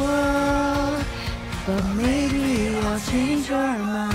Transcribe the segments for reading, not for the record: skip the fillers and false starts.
world, but maybe I'll change your mind.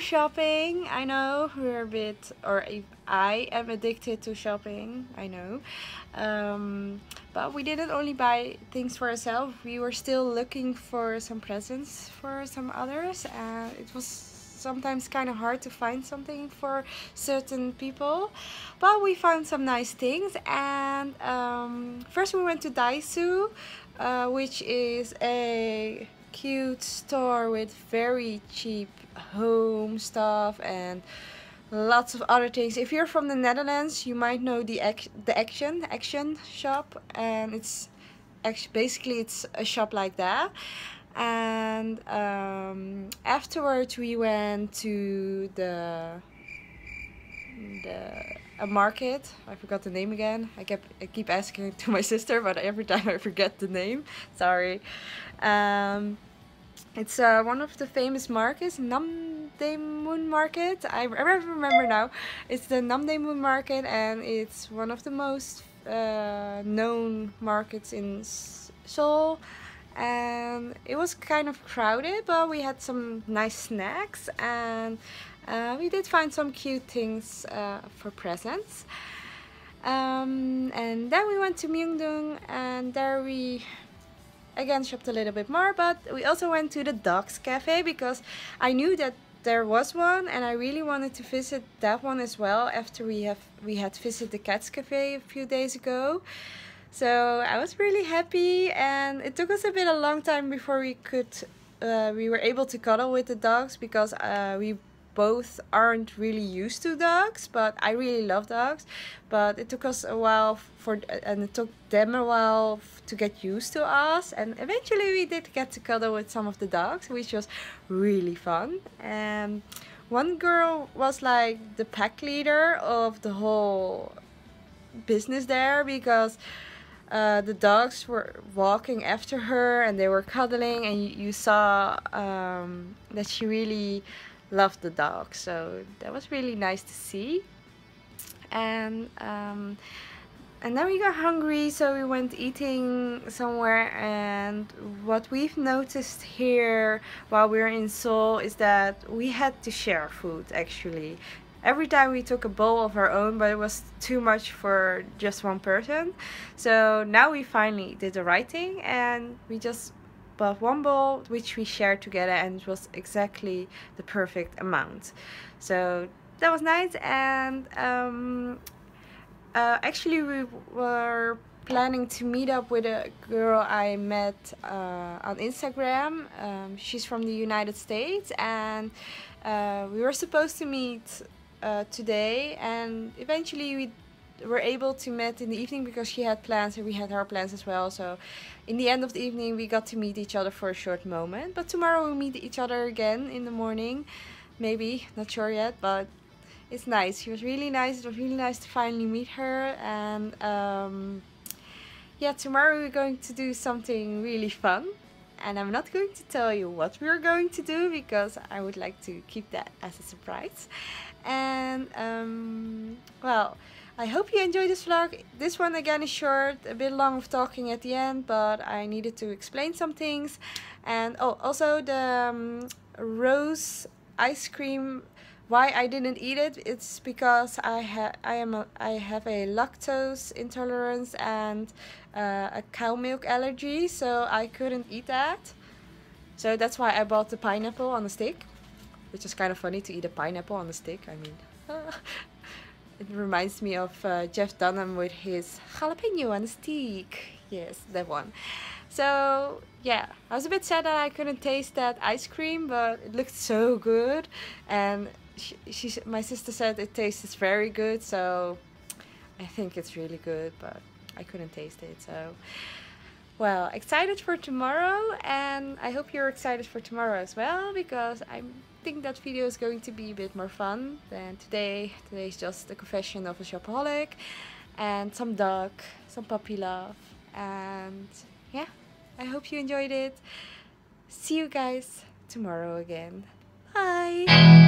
Shopping. I know we're a bit, or I am addicted to shopping, I know, but we didn't only buy things for ourselves. We were still looking for some presents for some others, and it was sometimes kind of hard to find something for certain people, but we found some nice things. And first we went to Daiso, which is a cute store with very cheap home stuff and lots of other things. If you're from the Netherlands, you might know the Action shop, and it's basically it's a shop like that. And afterwards we went to a market. I forgot the name again. I keep asking it to my sister, but every time I forget the name, sorry. It's one of the famous markets, Namdaemun Market. I remember now. It's the Namdaemun Market, and it's one of the most known markets in Seoul. And it was kind of crowded, but we had some nice snacks, and we did find some cute things for presents. And then we went to Myeongdong, and there we again shopped a little bit more, but we also went to the dogs cafe because I knew that there was one, and I really wanted to visit that one as well after we had visited the cats cafe a few days ago. So I was really happy, and it took us a long time before we were able to cuddle with the dogs, because we both aren't really used to dogs, but I really love dogs. But it took us a while and it took them a while to get used to us, and eventually we did get to cuddle with some of the dogs, which was really fun. And one girl was like the pack leader of the whole business there, because the dogs were walking after her and they were cuddling, and you saw that she really loved the dog, so that was really nice to see. And then we got hungry, so we went eating somewhere. And what we've noticed here while we were in Seoul is that we had to share food. Actually, every time we took a bowl of our own, but it was too much for just one person. So now we finally did the right thing, and we just but one bowl which we shared together, and it was exactly the perfect amount. So that was nice. And actually we were planning to meet up with a girl I met on Instagram. She's from the United States, and we were supposed to meet today, and eventually we were able to meet in the evening because she had plans and we had our plans as well. So in the end of the evening we got to meet each other for a short moment, but tomorrow we'll meet each other again in the morning, maybe, not sure yet. But it's nice, she was really nice, it was really nice to finally meet her. And yeah, tomorrow we're going to do something really fun, and I'm not going to tell you what we're going to do because I would like to keep that as a surprise. And well, I hope you enjoyed this vlog. This one again is short, a bit long of talking at the end, but I needed to explain some things. And oh, also the rose ice cream, why I didn't eat it, it's because I have a lactose intolerance and a cow milk allergy, so I couldn't eat that. So that's why I bought the pineapple on the stick, which is kind of funny to eat a pineapple on the stick. I mean, it reminds me of Jeff Dunham with his jalapeno on a stick. Yes, that one. So yeah, I was a bit sad that I couldn't taste that ice cream, but it looked so good. And my sister said it tastes very good, so I think it's really good, but I couldn't taste it. So, well, excited for tomorrow, and I hope you're excited for tomorrow as well, because I think that video is going to be a bit more fun than today. Today is just the confession of a shopaholic, and some dog, some puppy love. And yeah, I hope you enjoyed it. See you guys tomorrow again. Bye.